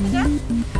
Pizza?